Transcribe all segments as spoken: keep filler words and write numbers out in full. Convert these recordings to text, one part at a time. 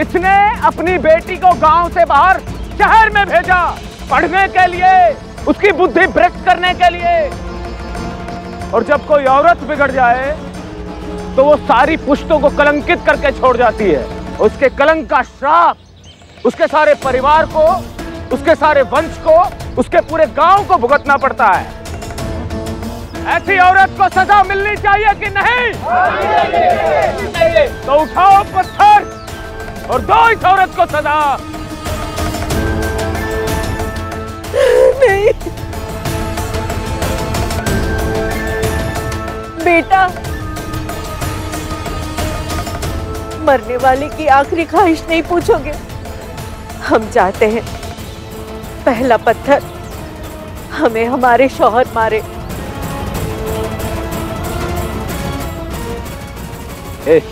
इसने अपनी बेटी को गांव से बाहर शहर में भेजा पढ़ने के लिए, उसकी बुद्धि भ्रष्ट करने के लिए। और जब कोई औरत बिगड़ जाए तो वो सारी पुश्तों को कलंकित करके छोड़ जाती है। उसके कलंक का श्राप उसके सारे परिवार को, उसके सारे वंश को, उसके पूरे गांव को भुगतना पड़ता है। ऐसी औरत को सजा मिलनी चाहिए कि नहीं? तो उठाओ पत्थर और दो इस औरत को सजा। नहीं बेटा, मरने वाले की आखिरी ख्वाहिश नहीं पूछोगे। हम चाहते हैं पहला पत्थर हमें हमारे शौहर मारे। ए,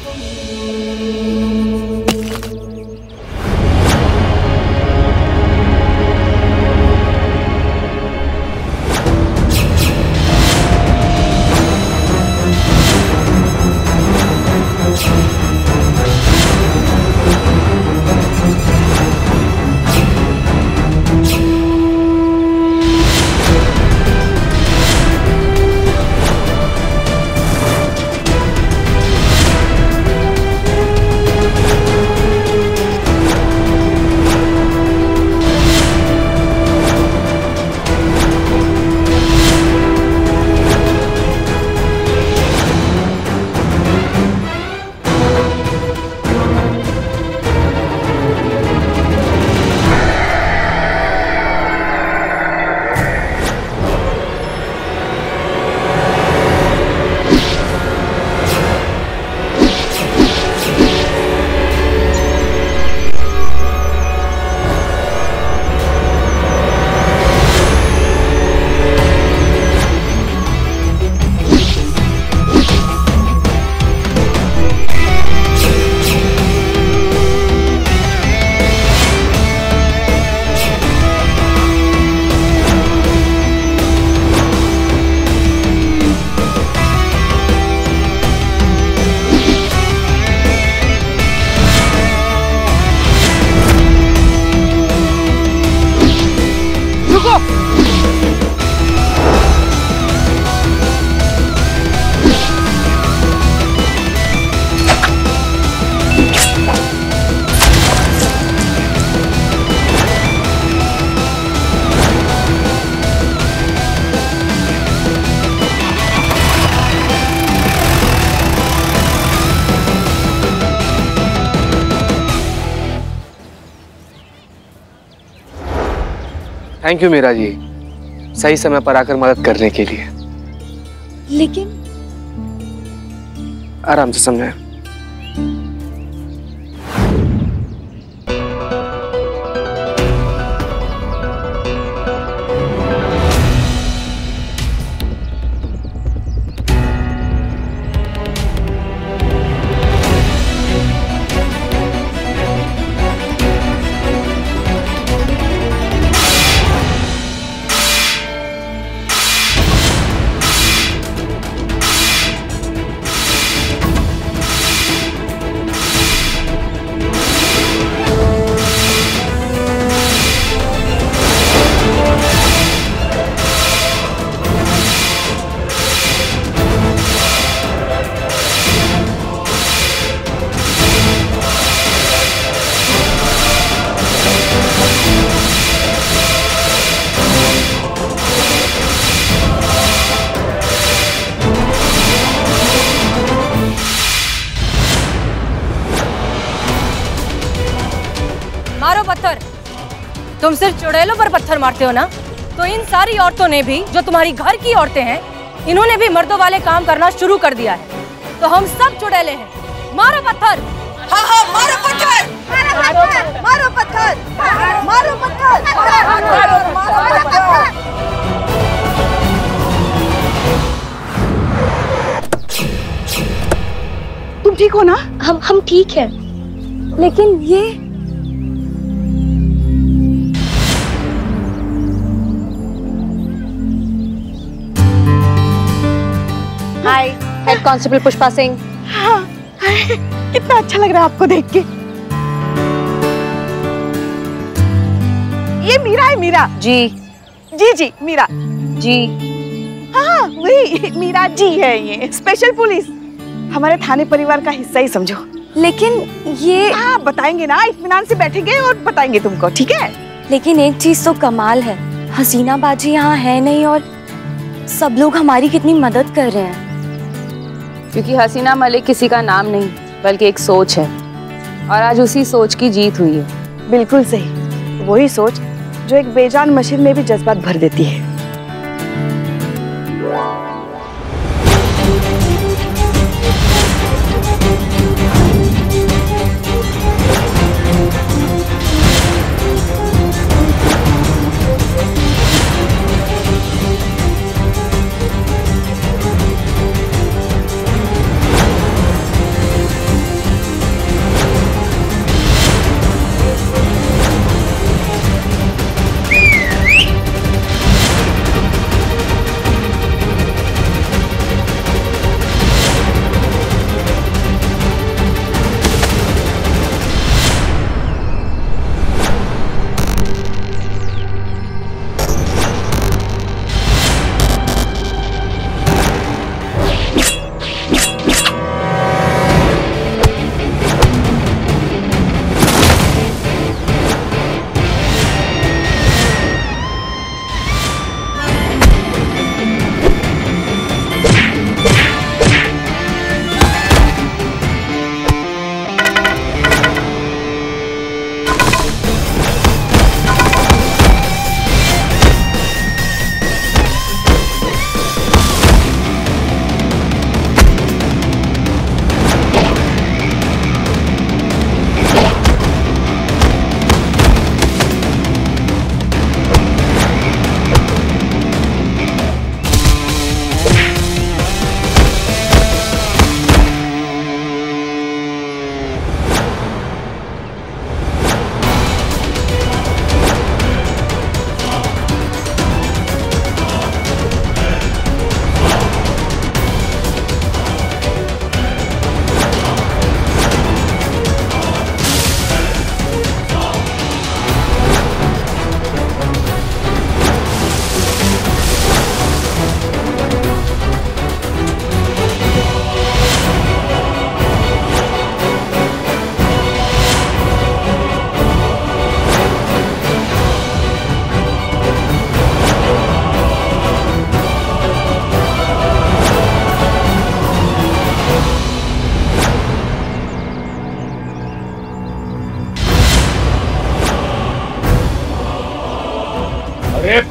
थैंक यू मीरा जी, सही समय पर आकर मदद करने के लिए। लेकिन आराम से समझाएं। तुम सिर्फ चुड़ैलों पर पत्थर मारते हो ना, तो इन सारी औरतों ने भी, जो तुम्हारी घर की औरतें हैं, इन्होंने भी मर्दों वाले काम करना शुरू कर दिया है। तो हम सब चुड़ैले हैं। मारो पत्थर। हाँ हाँ, मारो पत्थर, मारो पत्थर, मारो पत्थर, मारो पत्थर, मारो पत्थर। तुम ठीक हो ना? हम हम ठीक है, लेकिन ये हेड कांस्टेबल पुष्पा सिंह। हाँ, कितना अच्छा लग रहा है आपको देख के। ये मीरा है, मीरा जी जी जी मीरा जी, हाँ वही मीरा जी है। ये स्पेशल पुलिस हमारे थाने परिवार का हिस्सा ही समझो। लेकिन ये हाँ बताएंगे ना, इत्मीनान से बैठेंगे और बताएंगे तुमको, ठीक है। लेकिन एक चीज तो कमाल है, हसीना बाजी यहाँ है नहीं और सब लोग हमारी कितनी मदद कर रहे हैं। क्योंकि हसीना मलिक किसी का नाम नहीं बल्कि एक सोच है और आज उसी सोच की जीत हुई है। बिल्कुल सही, वही सोच जो एक बेजान मशीन में भी जज्बात भर देती है।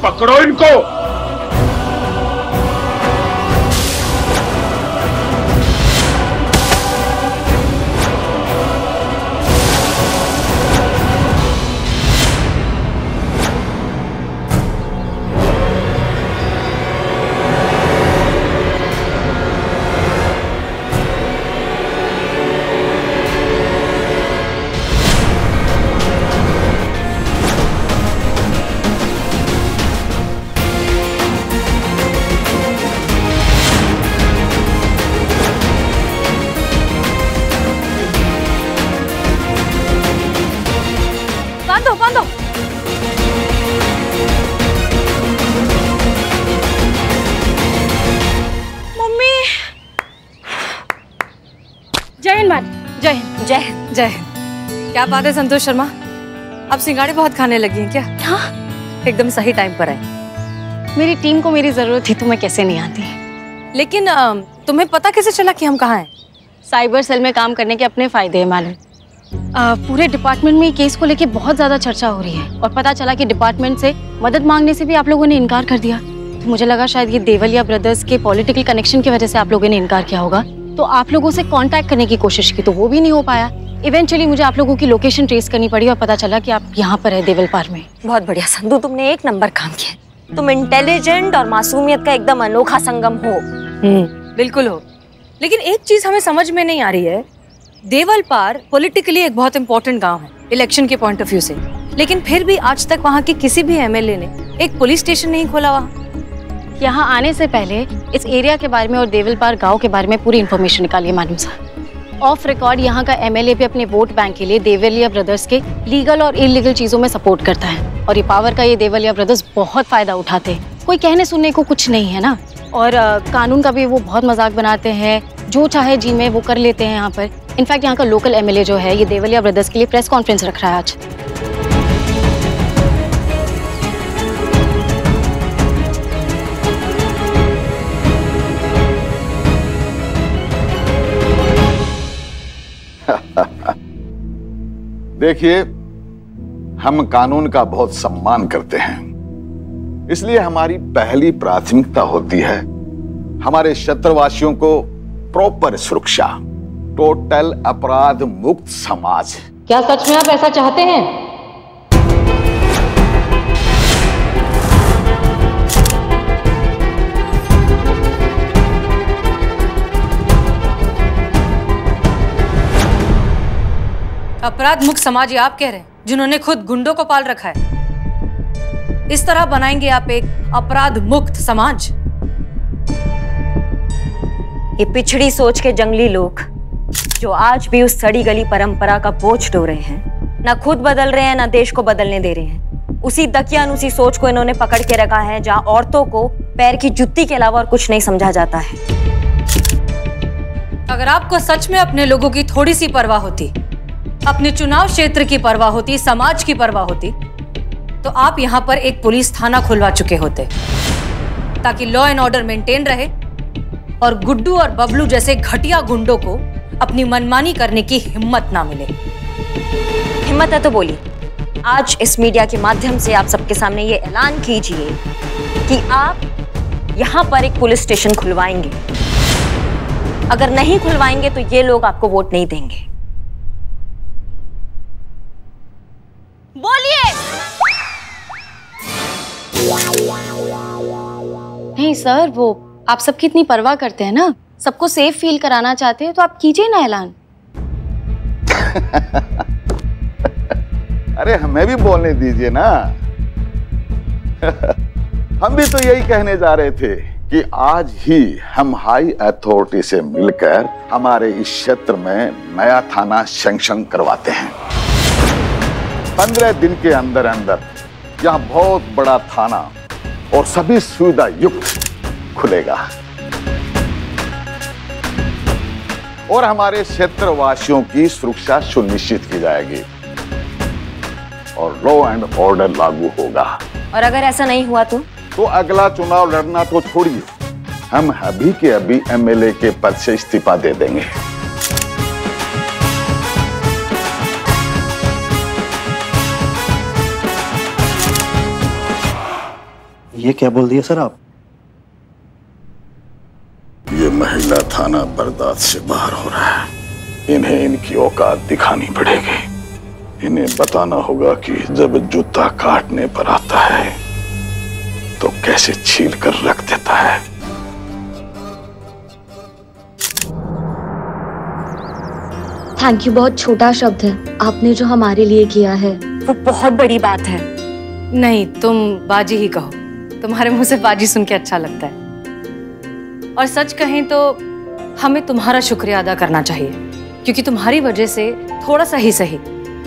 पकड़ो इनको। जय, क्या बात है संतोष शर्मा, आप सिंगाड़े बहुत खाने लगी हैं क्या? हाँ, एकदम सही टाइम पर आए। मेरी टीम को मेरी जरूरत थी, तुम्हें कैसे नहीं आती। लेकिन तुम्हें पता कैसे चला कि हम कहाँ हैं? साइबर सेल में काम करने के अपने फायदे हैं मालूम। पूरे डिपार्टमेंट में केस को लेके बहुत ज्यादा चर्चा हो रही है और पता चला कि डिपार्टमेंट से मदद मांगने से भी आप लोगों ने इनकार कर दिया। तो मुझे लगा शायद ये देवलिया ब्रदर्स के पॉलिटिकल कनेक्शन की वजह से आप लोगों ने इनकार किया होगा, तो आप लोगों से कॉन्टैक्ट करने की कोशिश की तो वो भी नहीं हो पाया। इवेंचुअली मुझे आप लोगों की लोकेशन ट्रेस करनी पड़ी और पता चला कि आप यहाँ पर है देवलपार में। बहुत बढ़िया संधू, तुमने एक नंबर काम किया। तुम इंटेलिजेंट और मासूमियत का एकदम अनोखा संगम हो। हम्म, बिल्कुल हो। लेकिन एक चीज हमें समझ में नहीं आ रही है, देवलपार पॉलिटिकली एक बहुत इंपॉर्टेंट गाँव है इलेक्शन के पॉइंट ऑफ व्यू से, लेकिन फिर भी आज तक वहाँ के किसी भी एम एल ए ने एक पुलिस स्टेशन नहीं खोला। वहाँ यहाँ आने से पहले इस एरिया के बारे में और देवलपार गाँव के बारे में पूरी इन्फॉर्मेशन निकालिए मालूम साहब। ऑफ रिकॉर्ड यहाँ का एमएलए भी अपने वोट बैंक के लिए देवलिया ब्रदर्स के लीगल और इलीगल चीज़ों में सपोर्ट करता है और ये पावर का ये देवलिया ब्रदर्स बहुत फ़ायदा उठाते हैं। कोई कहने सुनने को कुछ नहीं है ना। और आ, कानून का भी वो बहुत मजाक बनाते हैं, जो चाहे जी में वो कर लेते हैं यहाँ पर। इनफैक्ट यहाँ का लोकल एमएलए जो है ये देवलिया ब्रदर्स के लिए प्रेस कॉन्फ्रेंस रख रहा है आज। देखिए, हम कानून का बहुत सम्मान करते हैं, इसलिए हमारी पहली प्राथमिकता होती है हमारे क्षेत्रवासियों को प्रॉपर सुरक्षा, टोटल अपराध मुक्त समाज। क्या सच में आप ऐसा चाहते हैं? अपराध मुक्त समाज ये आप कह रहे हैं, जिन्होंने खुद गुंडों को पाल रखा है। इस तरह बनाएंगे आप एक अपराध मुक्त समाज? ये पिछड़ी सोच के जंगली लोग जो आज भी उस सड़ी गली परंपरा का बोझ ढो रहे हैं, ना खुद बदल रहे हैं ना देश को बदलने दे रहे हैं। उसी दकियान उसी सोच को इन्होंने पकड़ के रखा है जहां औरतों को पैर की जुत्ती के अलावा और कुछ नहीं समझा जाता है। अगर आपको सच में अपने लोगों की थोड़ी सी परवाह होती, अपने चुनाव क्षेत्र की परवाह होती, समाज की परवाह होती, तो आप यहाँ पर एक पुलिस थाना खुलवा चुके होते, ताकि लॉ एंड ऑर्डर मेंटेन रहे और गुड्डू और बबलू जैसे घटिया गुंडों को अपनी मनमानी करने की हिम्मत ना मिले। हिम्मत है तो बोली, आज इस मीडिया के माध्यम से आप सबके सामने ये ऐलान कीजिए कि आप यहाँ पर एक पुलिस स्टेशन खुलवाएंगे। अगर नहीं खुलवाएंगे तो ये लोग आपको वोट नहीं देंगे। नहीं सर, वो आप सबकी इतनी परवाह करते हैं ना, सबको सेफ फील कराना चाहते हैं, तो आप कीजिए ना ऐलान। अरे हमें भी बोलने दीजिए ना। हम भी तो यही कहने जा रहे थे कि आज ही हम हाई अथॉरिटी से मिलकर हमारे इस क्षेत्र में नया थाना सैंक्शन करवाते हैं। पंद्रह दिन के अंदर अंदर यहाँ बहुत बड़ा थाना और सभी सुविधा युक्त खुलेगा और हमारे क्षेत्रवासियों की सुरक्षा सुनिश्चित की जाएगी और लॉ एंड ऑर्डर लागू होगा। और अगर ऐसा नहीं हुआ तो? तो अगला चुनाव लड़ना तो छोड़िए, हम अभी के अभी एमएलए के पद से इस्तीफा दे देंगे। ये क्या बोल दिया सर आप? ये महिला थाना बर्दाश्त से बाहर हो रहा है। इन्हें इनकी औकात दिखानी पड़ेगी। इन्हें बताना होगा कि जब जूता काटने पर आता है तो कैसे छील कर रख देता है। थैंक यू बहुत छोटा शब्द है, आपने जो हमारे लिए किया है वो बहुत बड़ी बात है। नहीं, तुम बाजी ही कहो, तुम्हारे मुंह से बाजी सुन के अच्छा लगता है। और सच कहें तो हमें तुम्हारा शुक्रिया अदा करना चाहिए, क्योंकि तुम्हारी वजह से थोड़ा सा ही सही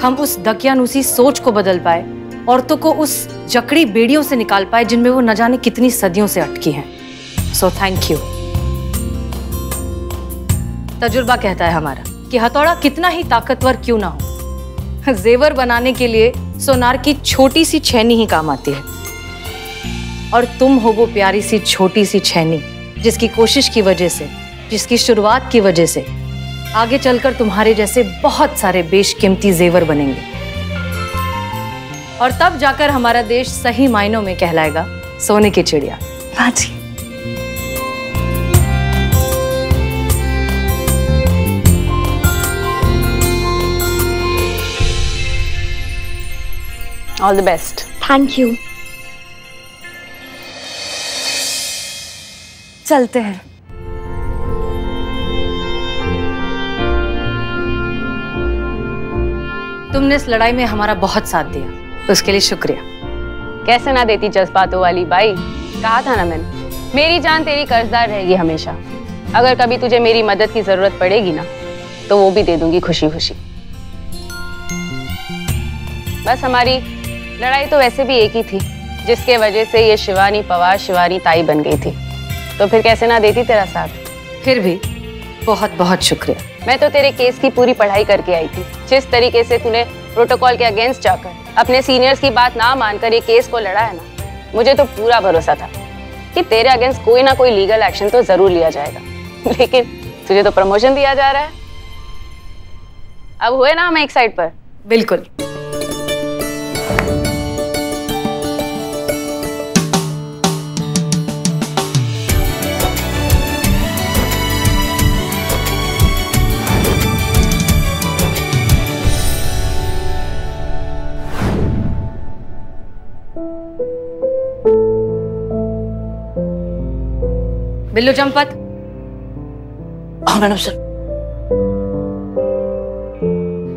हम उस दकियानूसी सोच को बदल पाए, औरतों को उस जकड़ी बेड़ियों से निकाल पाए जिनमें वो न जाने कितनी सदियों से अटकी हैं। So thank you. तजुर्बा कहता है हमारा कि हथौड़ा कितना ही ताकतवर क्यों ना हो, जेवर बनाने के लिए सोनार की छोटी सी छेनी ही काम आती है। और तुम हो वो प्यारी सी छोटी सी छेनी, जिसकी कोशिश की वजह से, जिसकी शुरुआत की वजह से आगे चलकर तुम्हारे जैसे बहुत सारे बेशकीमती जेवर बनेंगे और तब जाकर हमारा देश सही मायनों में कहलाएगा सोने की चिड़िया। बाजी। All the best. Thank you. चलते हैं। तुमने इस लड़ाई में हमारा बहुत साथ दिया, उसके लिए शुक्रिया। कैसे ना देती जज्बातों वाली बाई, कहा था ना मैंने, मेरी जान तेरी कर्जदार रहेगी हमेशा। अगर कभी तुझे मेरी मदद की जरूरत पड़ेगी ना तो वो भी दे दूंगी खुशी खुशी। बस हमारी लड़ाई तो वैसे भी एक ही थी जिसके वजह से ये शिवानी पवार शिवानी ताई बन गई थी, तो फिर कैसे ना देती तेरा साथ। फिर भी बहुत बहुत शुक्रिया। मैं तो तेरे केस की पूरी पढ़ाई करके आई थी। जिस तरीके से तूने प्रोटोकॉल के अगेंस्ट जाकर अपने सीनियर्स की बात ना मानकर ये केस को लड़ा है ना, मुझे तो पूरा भरोसा था कि तेरे अगेंस्ट कोई ना कोई लीगल एक्शन तो जरूर लिया जाएगा, लेकिन तुझे तो प्रमोशन दिया जा रहा है। अब हुए ना हम एक साइड पर। बिल्कुल। बिल्लो जंपत। हाँ मैडम सर।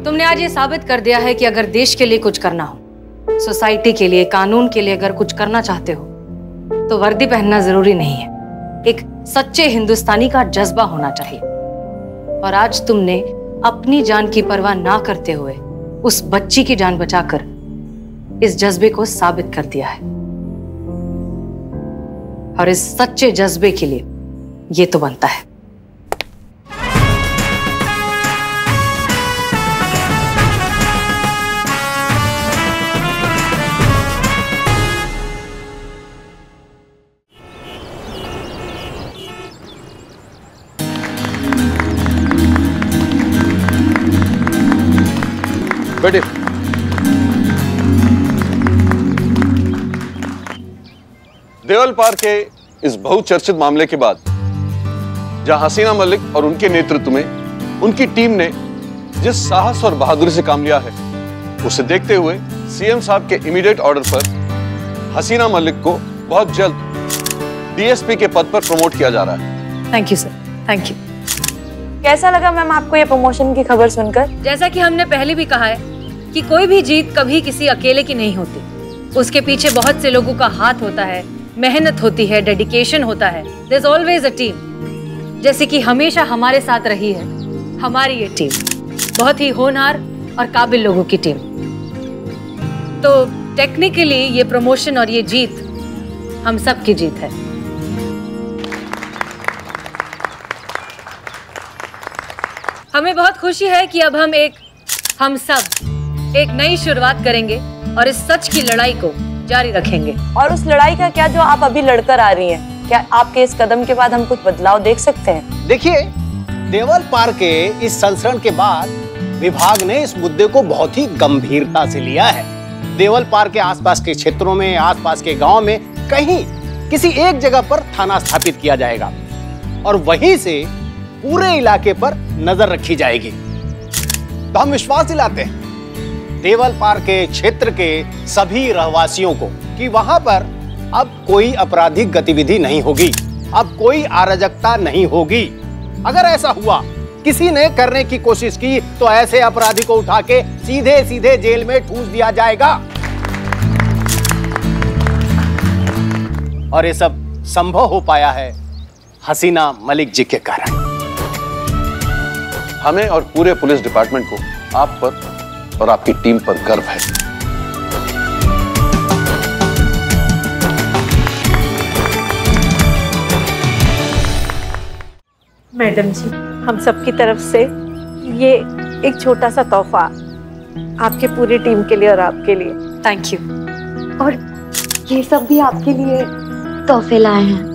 तुमने आज ये साबित कर दिया है कि अगर देश के लिए कुछ करना हो, सोसाइटी के लिए, कानून के लिए अगर कुछ करना चाहते हो, तो वर्दी पहनना जरूरी नहीं है, एक सच्चे हिंदुस्तानी का जज्बा होना चाहिए। और आज तुमने अपनी जान की परवाह ना करते हुए उस बच्ची की जान बचाकर इस जज्बे को साबित कर दिया है, और इस सच्चे जज्बे के लिए ये तो बनता है। बैठे। देवलपार के इस बहुचर्चित मामले के बाद, जहां हसीना मलिक और उनके नेतृत्व में उनकी टीम ने जिस साहस और बहादुरी से काम लिया है, उसे देखते हुए सीएम साहब के इमीडिएट ऑर्डर पर हसीना मलिक को बहुत जल्द डीएसपी के पद पर प्रमोट किया जा रहा है। Thank you sir, thank you. कैसा लगा मैम आपको ये प्रमोशन की खबर सुनकर? जैसा कि हमने पहले भी कहा है कि कोई भी जीत कभी किसी अकेले की नहीं होती, उसके पीछे बहुत से लोगों का हाथ होता है, मेहनत होती है, डेडिकेशन होता है। There's always a team, जैसे कि हमेशा हमारे साथ रही है हमारी ये टीम, बहुत ही होनहार और काबिल लोगों की टीम। तो टेक्निकली ये प्रमोशन और ये जीत हम सब की जीत है। हमें बहुत खुशी है कि अब हम एक हम सब एक नई शुरुआत करेंगे और इस सच की लड़ाई को जारी रखेंगे। और उस लड़ाई का क्या जो आप अभी लड़कर आ रही हैं, क्या आपके इस कदम के बाद हम कुछ बदलाव देख सकते हैं? देखिए, देवलपार के इस संस्करण के बाद विभाग ने इस मुद्दे को बहुत ही गंभीरता से लिया है। देवलपार के आसपास के क्षेत्रों में, आसपास के गांव में कहीं किसी एक जगह पर थाना स्थापित किया जाएगा और वहीं से पूरे इलाके पर नजर रखी जाएगी। तो हम विश्वास दिलाते हैं देवलपार के क्षेत्र के सभी रहवासियों को कि वहां पर अब कोई आपराधिक गतिविधि नहीं होगी, अब कोई अराजकता नहीं होगी। अगर ऐसा हुआ, किसी ने करने की कोशिश की, तो ऐसे अपराधी को उठा के सीधे सीधे जेल में ठूस दिया जाएगा। और ये सब संभव हो पाया है हसीना मलिक जी के कारण। हमें और पूरे पुलिस डिपार्टमेंट को आप पर और आपकी टीम पर गर्व है। मैडम जी, हम सबकी तरफ से ये एक छोटा सा तोहफा आपके पूरी टीम के लिए और आपके लिए। Thank you. और ये सब भी आपके लिए तोहफे लाए हैं।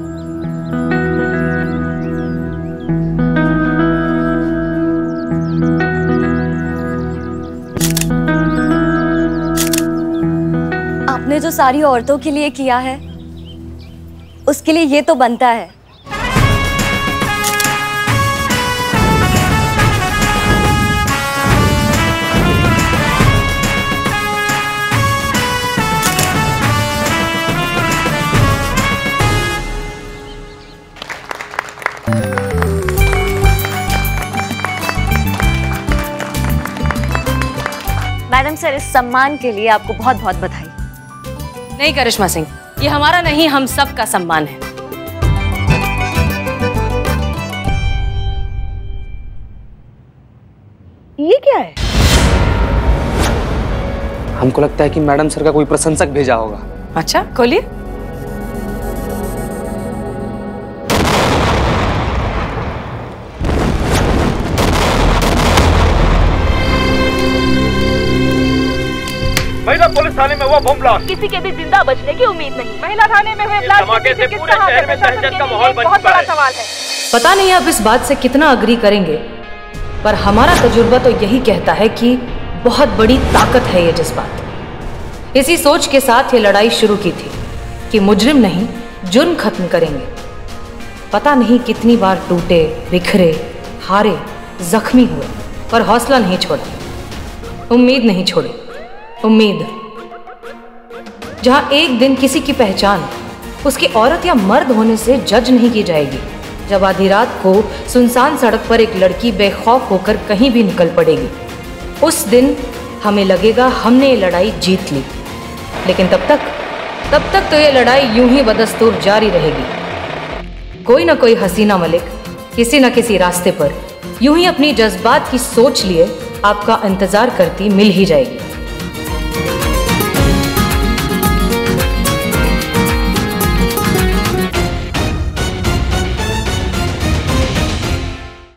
जो सारी औरतों के लिए किया है, उसके लिए ये तो बनता है। मैडम सर, इस सम्मान के लिए आपको बहुत बहुत बधाई। नहीं करिश्मा सिंह, ये हमारा नहीं, हम सब का सम्मान है। ये क्या है? हमको लगता है कि मैडम सर का कोई प्रशंसक भेजा होगा। अच्छा, खोलिए। महिला पुलिस थाने में हुआ बम ब्लास्ट, किसी के भी जिंदा बचने की उम्मीद नहीं। महिला थाने में हुए ब्लास्ट धमाके से पूरे शहर में दहशत का माहौल बन चुका है। पता नहीं आप इस बात से कितना अग्री करेंगे, पर हमारा तजुर्बा तो यही कहता है कि बहुत बड़ी ताकत है ये जज्बात। इसी सोच के साथ ये लड़ाई शुरू की थी कि मुजरिम नहीं, जुर्म खत्म करेंगे। पता नहीं कितनी बार टूटे, बिखरे, हारे, जख्मी हुए, पर हौसला नहीं छोड़ा, उम्मीद नहीं छोड़ी। उम्मीद, जहां एक दिन किसी की पहचान उसकी औरत या मर्द होने से जज नहीं की जाएगी, जब आधी रात को सुनसान सड़क पर एक लड़की बेखौफ होकर कहीं भी निकल पड़ेगी, उस दिन हमें लगेगा हमने ये लड़ाई जीत ली। लेकिन तब तक तब तक तो ये लड़ाई यूं ही बदस्तूर जारी रहेगी। कोई ना कोई हसीना मलिक किसी न किसी रास्ते पर यूं ही अपनी जज्बात की सोच लिए आपका इंतजार करती मिल ही जाएगी।